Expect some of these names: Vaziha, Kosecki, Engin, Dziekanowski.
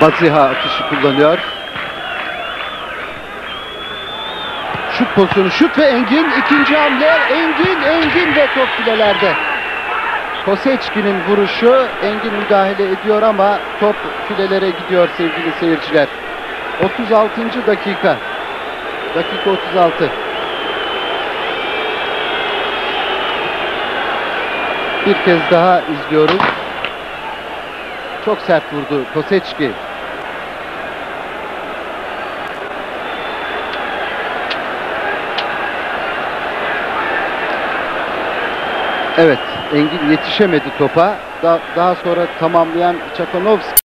Vaziha atışı kullanıyor. Şut pozisyonu, şut ve Engin, ikinci hamle, Engin ve top filelerde. Kosecki'nin vuruşu, Engin müdahale ediyor ama top filelere gidiyor sevgili seyirciler. 36. dakika. Dakika 36. Bir kez daha izliyoruz. Çok sert vurdu Kosecki. Evet, Engin yetişemedi topa. Daha sonra tamamlayan Dziekanowski.